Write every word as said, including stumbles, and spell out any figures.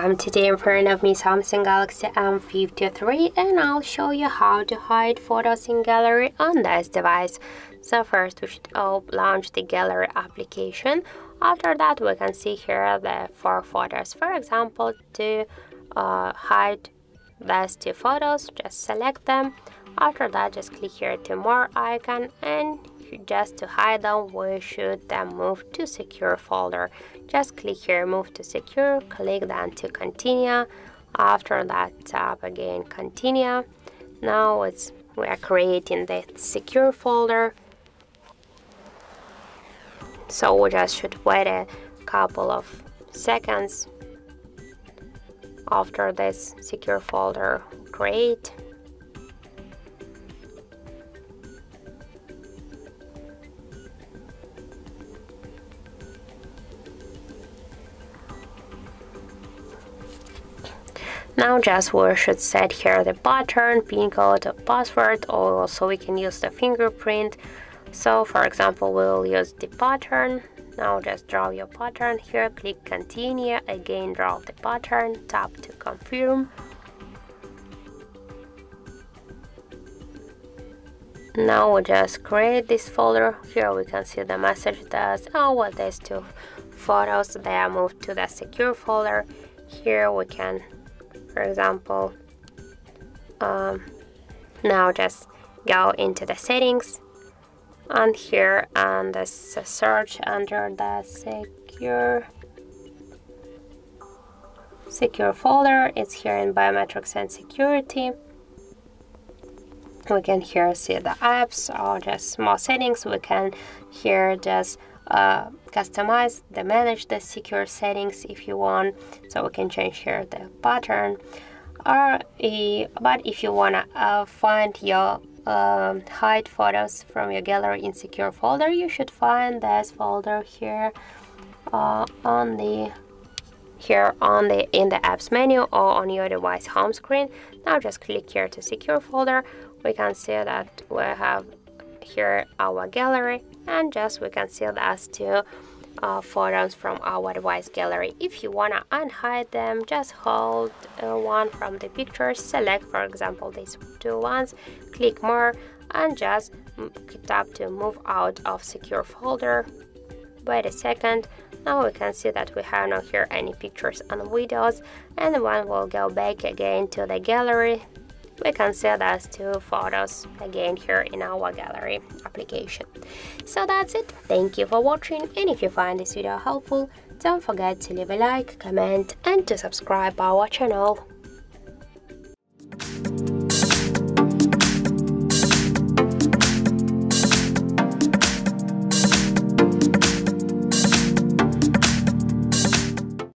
Welcome. Today in front of me Samsung Galaxy M fifty-three, and I'll show you how to hide photos in gallery on this device. So first we should launch the gallery application. After that we can see here the four photos. For example, to uh, hide these two photos, just select them. After that just click here to more icon, and just to hide them we should then move to secure folder. Just click here, move to secure, click then to continue. After that tap again continue. Now it's we are creating the secure folder, so we just should wait a couple of seconds. After this secure folder create, now just we should set here the button, pin code, password, or also we can use the fingerprint. So for example we will use the button. Now just draw your button here, click continue, again draw the button, tap to confirm. Now we just create this folder. Here we can see the message that oh well, these two photos they are moved to the secure folder. Here we can, for example, um, now just go into the settings and here and search under the secure secure folder. It's here in biometrics and security. We can here see the apps or just more settings. We can here just uh, customize the manage the secure settings if you want. So we can change here the pattern, or uh, but if you wanna uh, find your um, hide photos from your gallery in secure folder, you should find this folder here uh, on the here on the in the apps menu or on your device home screen. Now just click here to secure folder. We can see that we have here our gallery, and just we can see those two uh, photos from our device gallery. If you wanna unhide them, just hold uh, one from the pictures, select for example these two ones, click more, and just tap to move out of secure folder. Wait a second. Now we can see that we have not here any pictures and videos, and the one will go back again to the gallery. We can see those two photos again here in our gallery application. So that's it. Thank you for watching, and if you find this video helpful, don't forget to leave a like, comment, and to subscribe our channel.